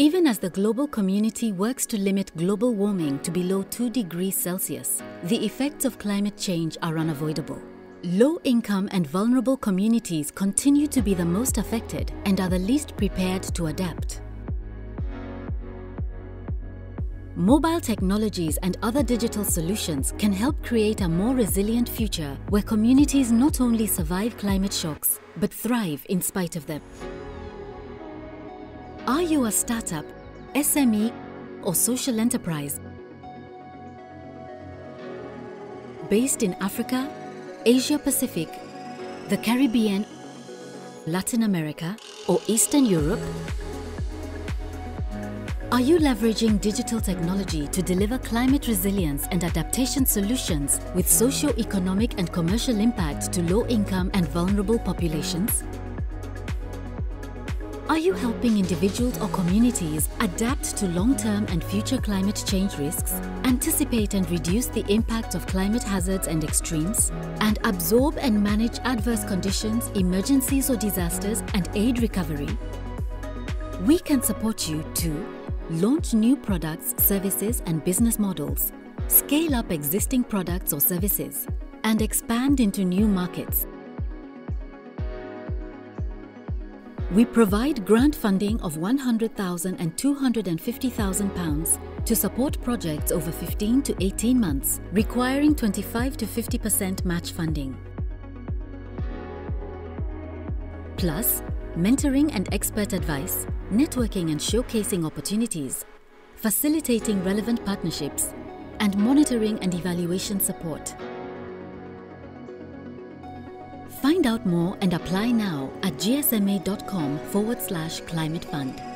Even as the global community works to limit global warming to below 2 degrees Celsius, the effects of climate change are unavoidable. Low-income and vulnerable communities continue to be the most affected and are the least prepared to adapt. Mobile technologies and other digital solutions can help create a more resilient future where communities not only survive climate shocks, but thrive in spite of them. Are you a startup, SME, or social enterprise based in Africa, Asia Pacific, the Caribbean, Latin America, or Eastern Europe? Are you leveraging digital technology to deliver climate resilience and adaptation solutions with socio-economic and commercial impact to low-income and vulnerable populations? Are you helping individuals or communities adapt to long-term and future climate change risks, anticipate and reduce the impact of climate hazards and extremes, and absorb and manage adverse conditions, emergencies or disasters, and aid recovery? We can support you to launch new products, services, and business models, scale up existing products or services, and expand into new markets. We provide grant funding of £100,000 and £250,000 to support projects over 15 to 18 months, requiring 25 to 50% match funding. Plus, mentoring and expert advice, networking and showcasing opportunities, facilitating relevant partnerships, and monitoring and evaluation support. Find out more and apply now at gsma.com/climate fund.